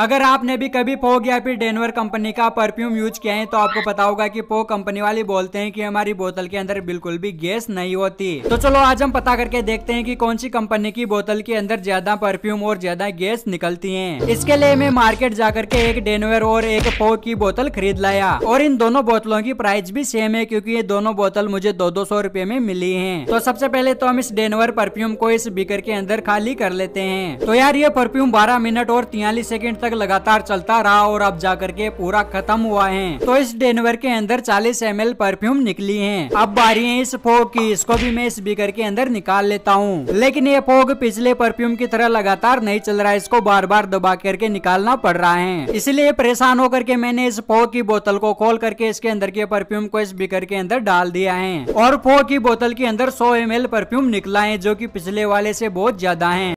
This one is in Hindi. अगर आपने भी कभी फोग या फिर डेनवर कंपनी का परफ्यूम यूज किया है तो आपको पता होगा कि फोग कंपनी वाले बोलते हैं कि हमारी बोतल के अंदर बिल्कुल भी गैस नहीं होती। तो चलो आज हम पता करके देखते हैं कि कौन सी कंपनी की बोतल के अंदर ज्यादा परफ्यूम और ज्यादा गैस निकलती है। इसके लिए मैं मार्केट जाकर के एक डेनवर और एक फोग की बोतल खरीद लाया और इन दोनों बोतलों की प्राइस भी सेम है क्योंकि ये दोनों बोतल मुझे 200 रुपए में मिली है। तो सबसे पहले तो हम इस डेनवर परफ्यूम को इस बीकर के अंदर खाली कर लेते हैं। तो यार ये परफ्यूम 12 मिनट और 43 सेकेंड तक लगातार चलता रहा और अब जाकर के पूरा खत्म हुआ है। तो इस डेनवर के अंदर 40 ml परफ्यूम निकली है। अब बारी है इस फोग की, इसको भी मैं इस बीकर के अंदर निकाल लेता हूँ। लेकिन ये फोग पिछले परफ्यूम की तरह लगातार नहीं चल रहा है, इसको बार बार दबा करके निकालना पड़ रहा है। इसलिए परेशान होकर के मैंने इस फोग की बोतल को खोल करके इसके अंदर के परफ्यूम को इस बीकर के अंदर डाल दिया है और फोग की बोतल के अंदर 100 ml परफ्यूम निकला है जो की पिछले वाले से बहुत ज्यादा है।